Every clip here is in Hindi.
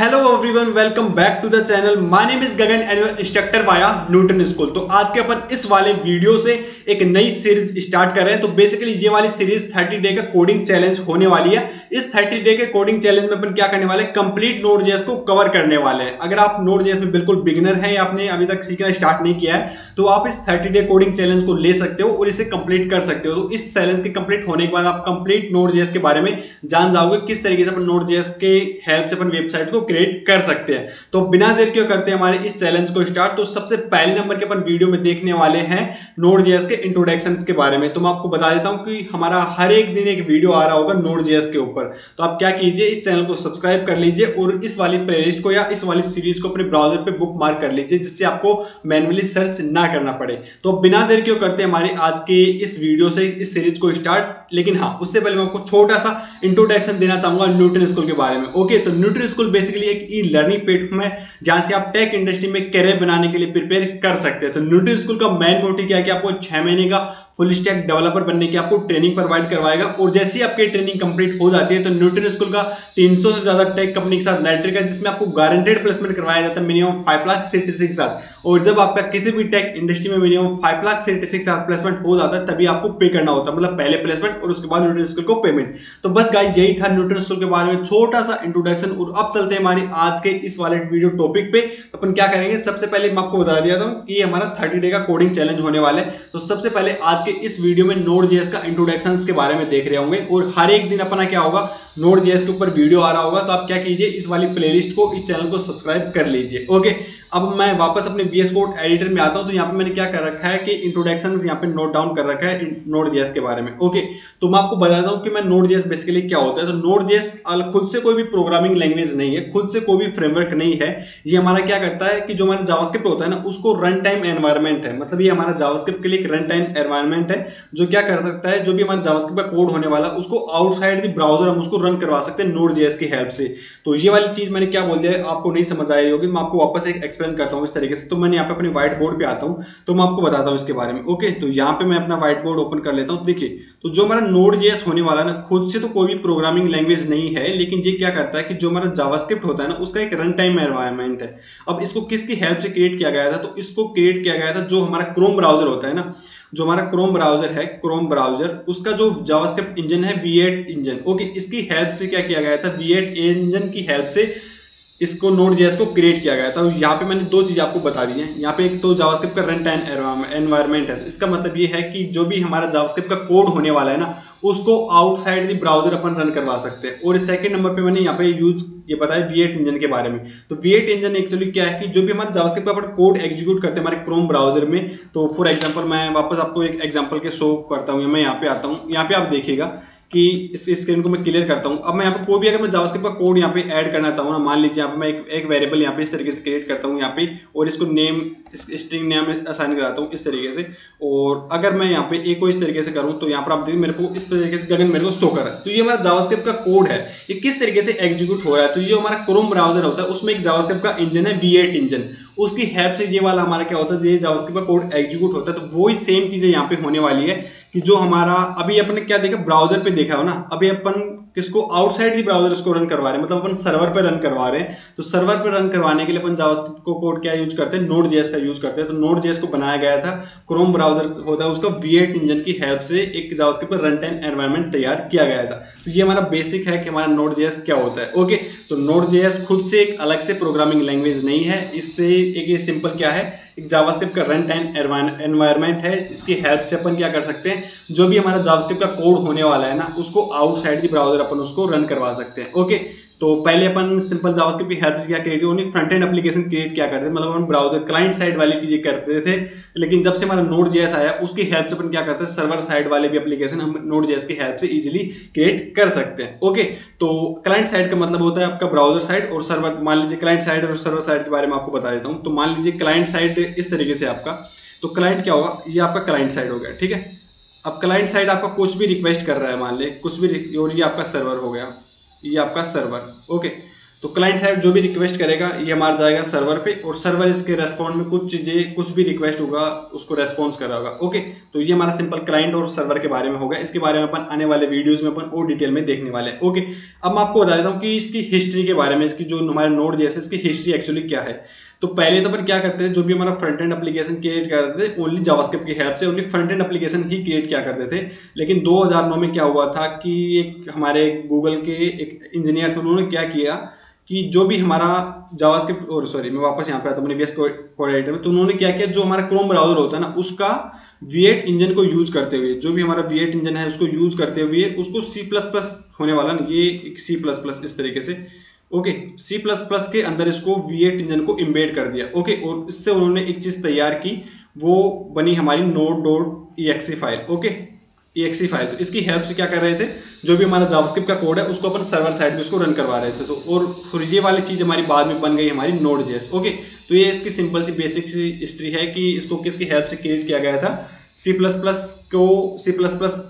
Hello everyone, welcome back to the channel. My name is Gagan and your instructor via Newton School. तो आज के अपन इस वाले वीडियो से एक नई सीरीज स्टार्ट कर रहे हैं। तो बेसिकली ये वाली सीरीज 30 डे का कोडिंग चैलेंज होने वाली है। इस 30 डे के कोडिंग चैलेंज में अपन क्या करने वाले हैं, कंप्लीट Node.js को कवर करने वाले हैं। अगर आप Node.js में बिल्कुल बिगिनर हैं या आपने अभी तक सीखना स्टार्ट नहीं किया है तो आप इस 30 डे कोडिंग चैलेंज को ले सकते हो और इसे कंप्लीट कर सकते हो। तो इस चैलेंज के कंप्लीट होने के बाद आप कंप्लीट Node.js के बारे में जान जाओगे, किस तरीके से अपन Node.js के हेल्प से अपन वेबसाइट को क्रिएट कर सकते हैं। तो बिना देर के करते हैं हमारे इस चैलेंज को स्टार्ट। तो सबसे पहले नंबर के अपन वीडियो में देखने वाले हैं Node.js के इंट्रोडक्शंस के बारे में। तो मैं आपको बता देता हूं कि हमारा हर एक दिन एक वीडियो आ रहा होगा Node.js के ऊपर। तो आप क्या कीजिए, इस चैनल को सब्सक्राइब कर लीजिए और इस वाली प्लेलिस्ट को या इस वाली सीरीज को अपने ब्राउजर पे बुक मार्क कर लीजिए, जिससे आपको मैन्युअली सर्च ना करना पड़े। तो बिना देर के करते हैं हमारे आज के इस वीडियो से इस सीरीज को स्टार्ट। लेकिन हाँ, उससे पहले मैं आपको छोटा सा इंट्रोडक्शन देना चाहूंगा न्यूटन स्कूल के बारे में। ओके, तो न्यूटन स्कूल बेसिकली एक ई लर्निंग प्लेटफॉर्म है जहां से आप टेक इंडस्ट्री में करियर बनाने के लिए प्रिपेयर कर सकते हैं। तो न्यूटन स्कूल का मेन मोटिव क्या है कि आपको 6 महीने का फुल स्टैक डेवलपर बनने की आपको ट्रेनिंग प्रोवाइड करवाएगा और जैसे ही आपकी ट्रेनिंग कंप्लीट हो जाती है तो न्यूटन स्कूल का 300 से ज्यादा टेक कंपनी के साथ लेटर का, जिसमें आपको गारंटेड प्लेसमेंट करवाया जाता है मिनिमम 5 लाख सीटीसी के साथ। और जब आपका किसी भी टेक इंडस्ट्री में मिनिमम 5 लाख सीटीसी के साथ प्लेसमेंट हो जाता है तभी आपको पे करना होता है, मतलब पहले प्लेसमेंट और उसके बाद न्यूटन स्कूल को पेमेंट। तो बस गाइस, यही था न्यूटन स्कूल के बारे में छोटा सा इंट्रोडक्शन। और अब चलते हैं हमारे आज के इस वाले वीडियो टॉपिक पे। तो अपन क्या करेंगे, सबसे पहले मैं आपको बता दिया था कि हमारा 30 डे का कोडिंग चैलेंज होने वाला है। तो सबसे पहले आज के इस वीडियो में Node.js का इंट्रोडक्शन के बारे में देख रहे होंगे और हर एक दिन अपना क्या होगा, Node.js के ऊपर वीडियो आ रहा होगा। तो आप क्या कीजिए, इस वाली प्लेलिस्ट को, इस चैनल को सब्सक्राइब कर लीजिए। ओके, अब मैं वापस अपने VS कोड एडिटर में आता हूं। तो यहाँ पे मैंने क्या कर रखा है कि इंट्रोडक्शंस यहाँ पे नोट डाउन कर रखा है Node.js के बारे में। ओके, तो मैं आपको बताता हूँ कि मैं Node.js बेसिकली क्या होता है। तो Node.js खुद से कोई भी प्रोग्रामिंग लैंग्वेज नहीं है, खुद से कोई भी फ्रेमवर्क नहीं है। ये हमारा क्या करता है कि जो हमारा जावास्क्रिप्ट होता है ना, उसको रन टाइम एनवायरमेंट है। मतलब ये हमारा जावास्क्रिप्ट के लिए एक रन टाइम एनवायरमेंट है जो क्या कर सकता है, जो भी हमारा जावास्क्रिप्ट का कोड होने वाला उसको आउटसाइड द ब्राउजर हम उसको रन करवा सकते हैं Node.js की हेल्प से। तो ये वाली चीज मैंने क्या बोल दिया आपको नहीं समझ आई होगी, मैं आपको वापस एक एक्सप्लेन करता हूं इस तरीके से। तो मैंने यहाँ पे अपने व्हाइट बोर्ड पे आता हूं, तो मैं आपको बताता हूं इसके बारे में। ओके, तो यहाँ पे मैं अपना व्हाइट बोर्ड ओपन कर लेता हूं। देखिए, तो जो हमारा Node.js होने वाला ना, खुद से तो कोई भी प्रोग्रामिंग लैंग्वेज नहीं है, लेकिन ये क्या करता है कि जो हमारा जावास्क्रिप्ट होता है ना, उसका एक रन टाइम एनवायरमेंट है। अब इसको किसकी हेल्प से क्रिएट किया गया था, तो इसको क्रिएट किया गया था जो हमारा क्रोम ब्राउजर होता है ना, जो हमारा क्रोम ब्राउजर है, क्रोम ब्राउजर उसका जो जावास्क्रिप्ट इंजन है V8 इंजन। ओके, इसकी हेल्प से क्या किया गया था, V8 इंजन की हेल्प से इसको Node.js को क्रिएट किया गया था। यहाँ पे मैंने दो चीज़ आपको बता दी है। यहाँ पे एक तो जावास्क्रिप्ट का रन टाइम एनवायरमेंट है, इसका मतलब ये है कि जो भी हमारा जावास्क्रिप्ट का कोड होने वाला है ना, उसको आउटसाइड दी ब्राउजर अपन रन करवा सकते हैं। और सेकंड नंबर पे मैंने यहाँ पे यूज ये बताया V8 इंजन के बारे में। तो V8 इंजन एक्चुअली क्या है कि जो भी हमारे जावास्क्रिप्ट पर कोड एग्जीक्यूट करते हैं हमारे क्रोम ब्राउजर में, तो फॉर एग्जांपल मैं वापस आपको एक एग्जांपल के शो करता हूँ। मैं यहाँ पे आता हूँ, यहाँ पे आप देखिएगा कि इस स्क्रीन को मैं क्लियर करता हूँ। अब मैं यहाँ पे कोई भी अगर मैं जावास्क्रिप्ट का कोड यहाँ पे ऐड करना चाहूँ ना, मान लीजिए यहाँ पे मैं एक वेरिएबल यहाँ पे इस तरीके से क्रिएट करता हूँ यहाँ पे, और इसको नेम स्ट्रिंग नेम असाइन कराता हूँ इस तरीके से। और अगर मैं यहाँ पे ए को इस तरीके से करूँ तो यहाँ पर आप देखिए मेरे को इस तरीके से गगन मेरे को शो कर रहा है। तो ये हमारा जावास्क्रिप्ट का कोड है, ये किस तरीके से एग्जीक्यूट हो रहा है। तो ये हमारा क्रोम ब्राउजर होता है, उसमें एक जावास्क्रिप्ट का इंजन है V8 इंजन, उसकी हेल्प से ये वाला हमारा क्या होता है, ये जावास्क्रिप्ट का कोड एग्जीक्यूट होता है। तो वही सेम चीज़ें यहाँ पे होने वाली है कि जो हमारा अभी अपन क्या देखा ब्राउजर पे देखा हो ना, अभी अपन किसको आउटसाइड दी ब्राउजर इसको रन करवा रहे हैं, मतलब अपन सर्वर पे रन करवा रहे हैं। तो सर्वर पे रन करवाने के लिए अपन जावास्क्रिप्ट को कोड क्या यूज करते हैं, Node.js का यूज करते हैं। तो Node.js को बनाया गया था, क्रोम ब्राउजर होता है उसका V8 इंजन की हेल्प से एक जावास्क्रिप्ट पर रन टाइम एनवायरमेंट तैयार किया गया था। तो ये हमारा बेसिक है कि हमारा Node.js क्या होता है। ओके, तो Node.js खुद से एक अलग से प्रोग्रामिंग लैंग्वेज नहीं है, इससे एक ये सिंपल क्या है, एक जावास्क्रिप्ट का रन टाइम एनवायरमेंट है। इसकी हेल्प से अपन क्या कर सकते हैं, जो भी हमारा जावास्क्रिप्ट का कोड होने वाला है ना, उसको आउटसाइड द ब्राउजर अपन उसको रन करवा सकते हैं। ओके, तो पहले अपन सिंपल जावास्क्रिप्ट की हेल्प से क्या क्रिएट होनी, फ्रंट एंड एप्लीकेशन क्रिएट क्या करते थे, मतलब अपन ब्राउजर क्लाइंट साइड वाली चीज़ें करते थे। लेकिन जब से हमारा Node.js आया, उसकी हेल्प से अपन क्या करते हैं, सर्वर साइड वाले भी एप्लीकेशन हम Node.js की हेल्प से इजीली क्रिएट कर सकते हैं। ओके, तो क्लाइंट साइड का मतलब होता है आपका ब्राउजर साइड और सर्वर। मान लीजिए क्लाइंट साइड और सर्वर साइड के बारे में आपको बता देता हूँ। तो मान लीजिए क्लाइंट साइड इस तरीके से आपका, तो क्लाइंट क्या होगा, ये आपका क्लाइंट साइड हो गया, ठीक है। अब क्लाइंट साइड आपका कुछ भी रिक्वेस्ट कर रहा है, मान ले कुछ भी, और ये आपका सर्वर हो गया, ये आपका सर्वर। ओके, तो क्लाइंट साइड जो भी रिक्वेस्ट करेगा ये हमारा जाएगा सर्वर पे, और सर्वर इसके रेस्पॉन्ड में कुछ चीज़ें, कुछ भी रिक्वेस्ट होगा उसको रेस्पॉन्स करा होगा। ओके, तो ये हमारा सिंपल क्लाइंट और सर्वर के बारे में होगा। इसके बारे में अपन आने वाले वीडियोस में अपन और डिटेल में देखने वाले हैं। ओके, अब मैं आपको बता देता हूँ कि इसकी हिस्ट्री के बारे में, इसकी जो हमारे Node.js इसकी हिस्ट्री एक्चुअली क्या है। तो पहले तो अपन क्या करते थे, जो भी हमारा फ्रंट एंड एप्लीकेशन क्रिएट करते थे ओनली जावास्क्रिप्ट की हेल्प से, ओनली फ्रंट एंड एप्लीकेशन ही क्रिएट किया करते थे। लेकिन 2009 में क्या हुआ था कि एक हमारे गूगल के एक इंजीनियर थे, उन्होंने क्या किया कि जो भी हमारा जावास्क्रिप्ट, और सॉरी मैं वापस यहाँ पे आता हूँ अपने VS कोड एडिटर में, तो उन्होंने क्या किया, जो हमारा क्रोम ब्राउजर होता है ना उसका V8 इंजन को यूज़ करते हुए, जो भी हमारा V8 इंजन है उसको यूज़ करते हुए उसको C++ होने वाला ना, ये एक C++ इस तरीके से। ओके, C++ के अंदर इसको V8 इंजन को एम्बेड कर दिया। ओके, और इससे उन्होंने एक चीज़ तैयार की, वो बनी हमारी node.exe file. Okay, exe file, तो इसकी हेल्प से क्या कर रहे थे, जो भी हमारा जावास्क्रिप्ट का कोड है उसको अपन सर्वर साइड पे उसको रन करवा रहे थे। तो और फिर ये वाली चीज़ हमारी बाद में बन गई हमारी Node.js। ओके, तो ये इसकी सिंपल सी बेसिक सी हिस्ट्री है कि इसको किसकी हेल्प से क्रिएट किया गया था, C++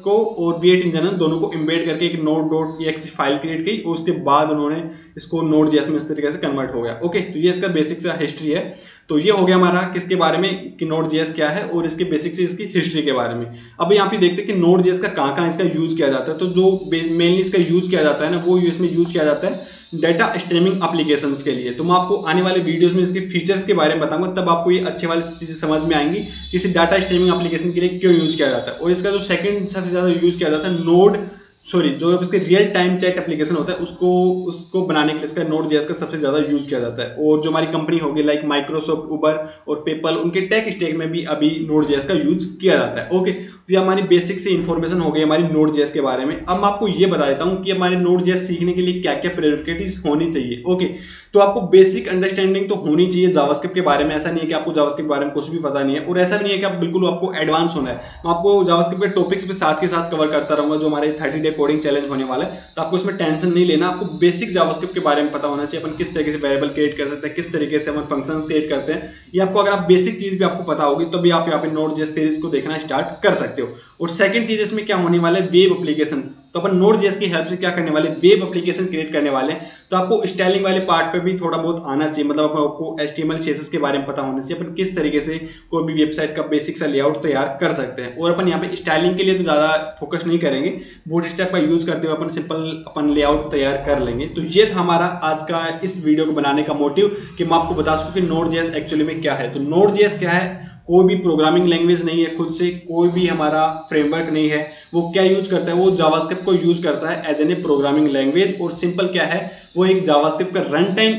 को और V8 इंजन दोनों को एम्बेड करके एक node.exe फाइल क्रिएट की, और उसके बाद उन्होंने इसको Node.js में इस तरीके से कन्वर्ट हो गया। ओके, तो ये इसका बेसिक सा हिस्ट्री है। तो ये हो गया हमारा किसके बारे में कि Node.js क्या है, और इसके बेसिक से इसकी हिस्ट्री के बारे में। अब यहाँ पे देखते हैं कि Node.js का कहाँ इसका यूज़ किया जाता है। तो जो मेनली इसका यूज़ किया जाता है ना, वो इसमें यूज़ किया जाता है डाटा स्ट्रीमिंग एप्लीकेशंस के लिए। तो मैं आपको आने वाले वीडियोस में इसके फीचर्स के बारे में बताऊंगा, तब आपको ये अच्छे वाली चीज़ें समझ में आएंगी कि इसे डाटा स्ट्रीमिंग एप्लीकेशन के लिए क्यों यूज़ किया जाता है। और इसका जो सेकंड सबसे ज़्यादा यूज़ किया जाता है जो इसके रियल टाइम चैट एप्लीकेशन होता है उसको बनाने के लिए इसका Node.js का सबसे ज़्यादा यूज़ किया जाता है। और जो हमारी कंपनी होगी लाइक माइक्रोसॉफ्ट, उबर और पेपल, उनके टेक स्टैक में भी अभी Node.js का यूज़ किया जाता है। ओके, तो ये हमारी बेसिक से इन्फॉर्मेशन हो गई हमारी Node.js के बारे में। अब मैं आपको ये बता देता हूँ कि हमारे Node.js सीखने के लिए क्या क्या प्रेरेक्टिव होनी चाहिए। ओके, तो आपको बेसिक अंडरस्टैंडिंग तो होनी चाहिए जावास्क्रिप्ट के बारे में। ऐसा नहीं है कि आपको जावास्क्रिप्ट के बारे में कुछ भी पता नहीं है, और ऐसा भी नहीं है कि आप बिल्कुल आपको एडवांस होना है। मैं आपको जावास्क्रिप्ट के टॉपिक्स पे साथ के साथ कवर करता रहूँगा। जो हमारे 30-day कोडिंग चैलेंज होने वाला है, तो आपको इसमें टेंशन नहीं लेना। आपको बेसिक जावास्क्रिप्ट के बारे में पता होना चाहिए, अपन किस तरीके से वेरिएबल क्रिएट कर सकते हैं, किस तरीके से अपन फंक्शंस क्रिएट करते हैं। ये आपको, अगर आप बेसिक चीज़ भी आपको पता होगी तभी आप यहाँ पे Node.js सीरीज को देखना स्टार्ट कर सकते हो। और सेकंड चीज़ इसमें क्या होने वाला है, वेब एप्लीकेशन। तो अपन Node.js की हेल्प से क्या करने वाले, वेब एप्लीकेशन क्रिएट करने वाले हैं। तो आपको स्टाइलिंग वाले पार्ट पे भी थोड़ा बहुत आना चाहिए, मतलब आपको HTML CSS के बारे में पता होना चाहिए, अपन किस तरीके से कोई भी वेबसाइट का बेसिक सा लेआउट तैयार कर सकते हैं। और अपन यहाँ पे स्टाइलिंग के लिए तो ज़्यादा फोकस नहीं करेंगे, बूटस्ट्रैप का यूज़ करते हुए अपन सिंपल अपन लेआउट तैयार कर लेंगे। तो ये था हमारा आज का इस वीडियो को बनाने का मोटिव, कि मैं आपको बता सकूँ कि Node.js एक्चुअली में क्या है। तो Node.js क्या है, कोई भी प्रोग्रामिंग लैंग्वेज नहीं है, खुद से कोई भी हमारा फ्रेमवर्क नहीं है। वो क्या यूज़ करता है, वो जावास्क्रिप्ट को यूज़ करता है as an a programming language. और सिंपल क्या है, वो एक जावास्क्रिप्ट का रन टाइम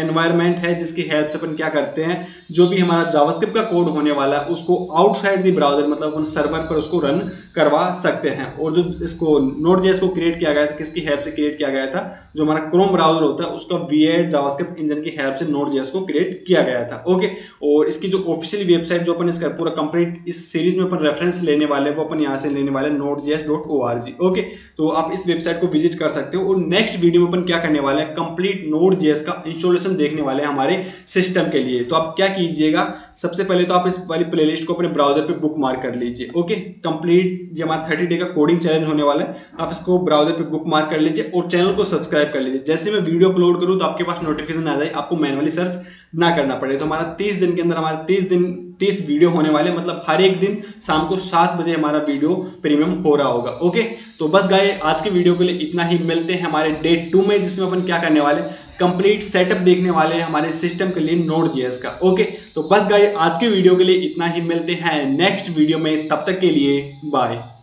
एनवायरनमेंट है, जिसकी हेल्प से अपन क्या करते हैं, जो भी हमारा जावास्क्रिप्ट का कोड होने वाला है उसको आउटसाइड द ब्राउजर, मतलब अपन सर्वर पर उसको रन करवा सकते हैं। और जो इसको Node.js को क्रिएट किया गया था, किसकी हेल्प से क्रिएट किया गया था, जो हमारा क्रोम ब्राउजर होता है उसका V8 जावास्क्रिप्ट इंजन की हेल्प से Node.js को क्रिएट किया गया था। ओके, और इसकी जो ऑफिशियल वेबसाइट, जो अपन इसका पूरा कंप्लीट इस सीरीज में अपन रेफरेंस लेने वाले हैं, वो अपन यहाँ से लेने वाले nodejs.org। ओके, तो आप इस वेबसाइट को विजिट कर सकते हो। और नेक्स्ट वीडियो में अपन क्या करने वाले हैं, कंप्लीट Node.js का इंस्टॉलेशन देखने वाले हैं हमारे सिस्टम के लिए। तो आप क्या कीजिएगा, सबसे पहले तो आप इस वाली प्लेलिस्ट को अपने ब्राउजर पे बुक मार्क कर लीजिए। ओके, कंप्लीट ये हमारा 30-day का कोडिंग चैलेंज होने वाला है, आप इसको ब्राउजर पे बुक मार्क कर लीजिए और चैनल को सब्सक्राइब कर लीजिए। जैसे मैं वीडियो अपलोड करूँ तो आपके पास नोटिफिकेशन आ जाए, आपको मैनुअली सर्च ना करना पड़े। तो हमारा 30 दिन के अंदर हमारे 30 वीडियो होने वाले, मतलब हर एक दिन शाम को 7 बजे हमारा वीडियो प्रीमियम हो रहा होगा। ओके, तो बस गाइस आज के वीडियो के लिए इतना ही। मिलते हैं हमारे डे 2 में, जिसमें अपन क्या करने वाले, कंप्लीट सेटअप देखने वाले हैं हमारे सिस्टम के लिए Node.js का। ओके, तो बस गाइस आज के वीडियो के लिए इतना ही। मिलते हैं नेक्स्ट वीडियो में, तब तक के लिए बाय।